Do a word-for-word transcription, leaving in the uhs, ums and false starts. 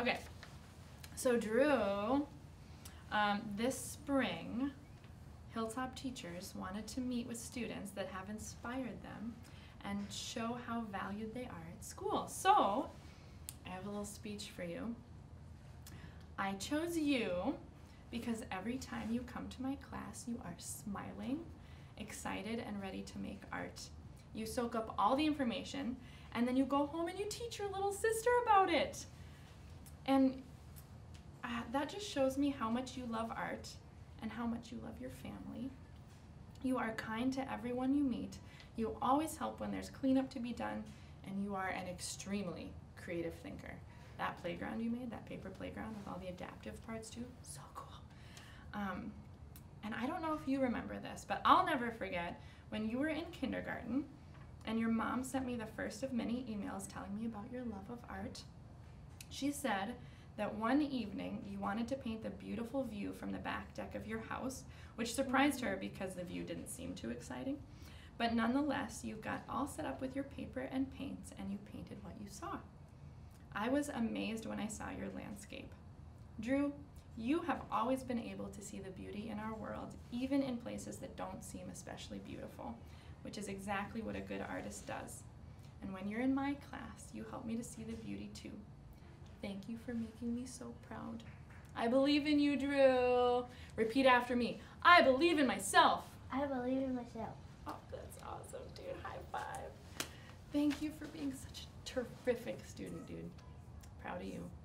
Okay, so Drew, um, this spring, Hilltop teachers wanted to meet with students that have inspired them and show how valued they are at school. So, I have a little speech for you. I chose you because every time you come to my class, you are smiling, excited, and ready to make art. You soak up all the information, and then you go home and you teach your little sister about it. And uh, that just shows me how much you love art and how much you love your family. You are kind to everyone you meet. You always help when there's cleanup to be done, and you are an extremely creative thinker. That playground you made, that paper playground with all the adaptive parts too, so cool. Um, and I don't know if you remember this, but I'll never forget when you were in kindergarten and your mom sent me the first of many emails telling me about your love of art. She said that one evening you wanted to paint the beautiful view from the back deck of your house, which surprised her because the view didn't seem too exciting. But nonetheless, you got all set up with your paper and paints and you painted what you saw. I was amazed when I saw your landscape. Drew, you have always been able to see the beauty in our world, even in places that don't seem especially beautiful, which is exactly what a good artist does. And when you're in my class, you help me to see the beauty too. Thank you for making me so proud. I believe in you, Drew. Repeat after me. I believe in myself. I believe in myself. Oh, that's awesome, dude. High five. Thank you for being such a terrific student, dude. Proud of you.